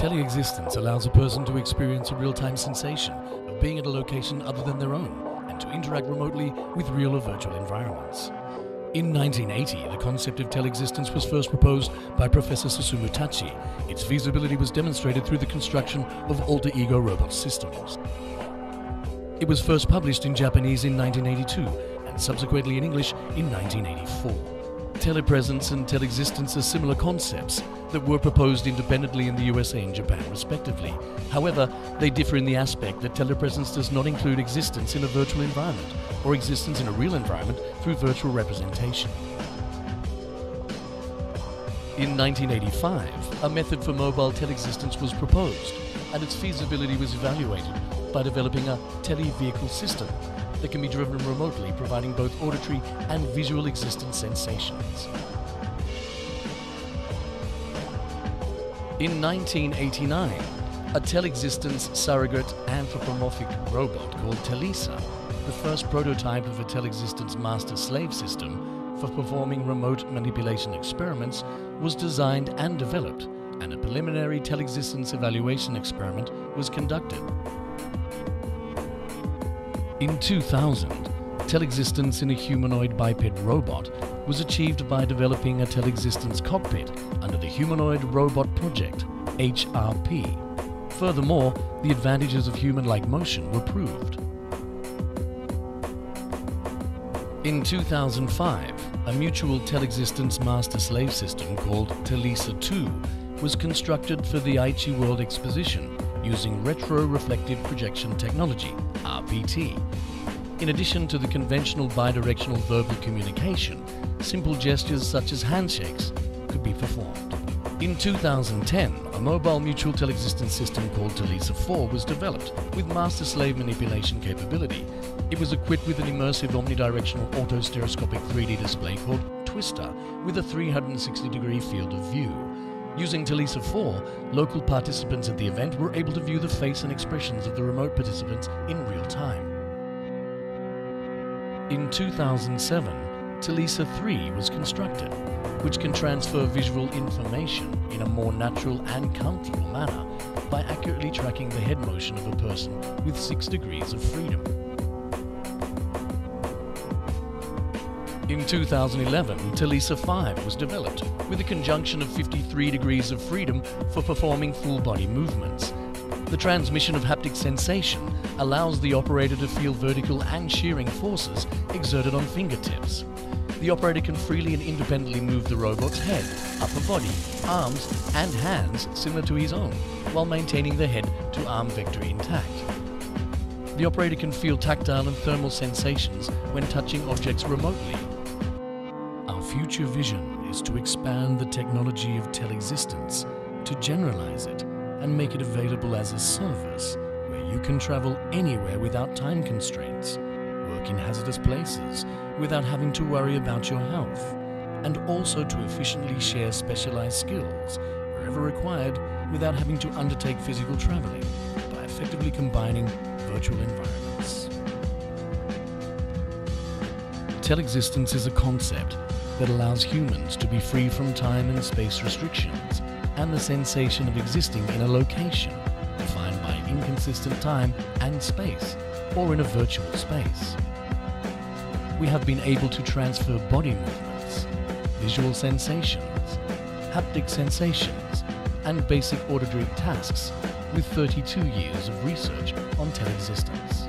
Telexistence allows a person to experience a real-time sensation of being at a location other than their own and to interact remotely with real or virtual environments. In 1980, the concept of telexistence was first proposed by Professor Susumu Tachi. Its feasibility was demonstrated through the construction of alter ego robot systems. It was first published in Japanese in 1982 and subsequently in English in 1984. Telepresence and telexistence are similar concepts that were proposed independently in the USA and Japan respectively. However, they differ in the aspect that telepresence does not include existence in a virtual environment or existence in a real environment through virtual representation. In 1985, a method for mobile telexistence was proposed and its feasibility was evaluated by developing a tele-vehicle system that can be driven remotely, providing both auditory and visual existence sensations. In 1989, a telexistence surrogate anthropomorphic robot called TELESA, the first prototype of a telexistence master-slave system for performing remote manipulation experiments, was designed and developed, and a preliminary telexistence evaluation experiment was conducted. In 2000, telexistence in a humanoid biped robot was achieved by developing a telexistence cockpit under the Humanoid Robot Project, HRP. Furthermore, the advantages of human-like motion were proved. In 2005, a mutual telexistence master-slave system called TELESAR II was constructed for the Aichi World Exposition using retro-reflective projection technology, RPT. In addition to the conventional bidirectional verbal communication, simple gestures such as handshakes could be performed. In 2010, a mobile mutual telexistence system called TELESAR IV was developed with master-slave manipulation capability. It was equipped with an immersive omnidirectional autostereoscopic 3D display called Twister with a 360-degree field of view. Using TELESAR IV, local participants at the event were able to view the face and expressions of the remote participants in real time. In 2007, TELESAR III was constructed, which can transfer visual information in a more natural and comfortable manner by accurately tracking the head motion of a person with 6 degrees of freedom. In 2011, TELESAR V was developed with a conjunction of 53 degrees of freedom for performing full-body movements. The transmission of haptic sensation allows the operator to feel vertical and shearing forces exerted on fingertips. The operator can freely and independently move the robot's head, upper body, arms and hands similar to his own, while maintaining the head-to-arm vector intact. The operator can feel tactile and thermal sensations when touching objects remotely. Our future vision is to expand the technology of telexistence, to generalize it and make it available as a service where you can travel anywhere without time constraints, work in hazardous places without having to worry about your health, and also to efficiently share specialized skills wherever required without having to undertake physical traveling by effectively combining virtual environments. Telexistence is a concept that allows humans to be free from time and space restrictions and the sensation of existing in a location defined by inconsistent time and space or in a virtual space. We have been able to transfer body movements, visual sensations, haptic sensations and basic auditory tasks with 32 years of research on telexistence.